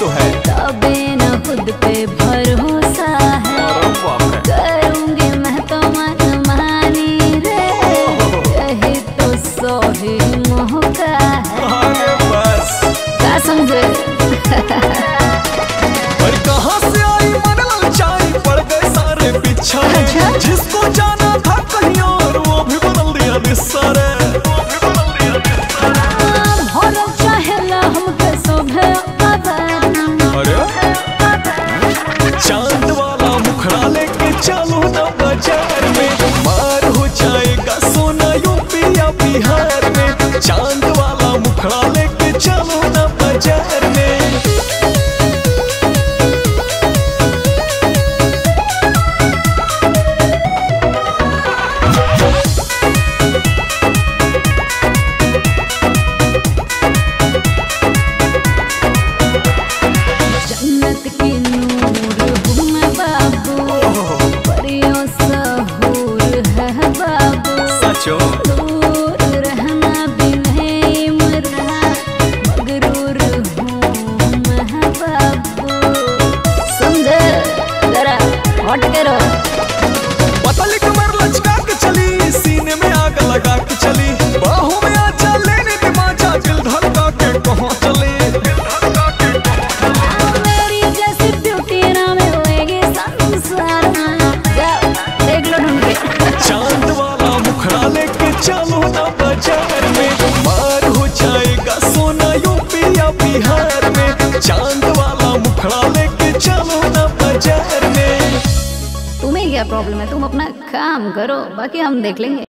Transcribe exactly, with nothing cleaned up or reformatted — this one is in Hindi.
तो है, तबे न खुद पे भरोसा है। करूँगी मैं तो मनमानी रे, यही तो सोही मोह का है। बस क्या समझे पर कहाँ से आई मन ललचाई, पड़ गए सारे पीछा। जिसको जाना था कहीं और वो भी बदल दिया दिशा रे। चांद वाला मुखड़ा लेके चलो ना बाजार में, मार हो जाएगा सोना यूपी या बिहार में। चांद वाला मुखड़ा लेके चलो ना बाजार में। दूर रहना भी नहीं मुर्रा, मगरूर हूँ महबूब। समझे जरा हट के रहो। पतली कमर लचका के चली, सीने में आग लगा के चली। बाहों में आजा लेने के माजा, दिल धड़का के कहाँ चले। मेरी जैसी ब्यूटी ना मिलेगी संसार में। जाओ देख लो ढूंढ के। चांद वाला मुखड़ा चलो ना बाजार में, मार हो जाएगा सोना यूपी या बिहार में। चांद वाला मुखड़ा लेके चलो ना बाजार में। तुम्हें क्या प्रॉब्लम है, तुम अपना काम करो, बाकी हम देख लेंगे।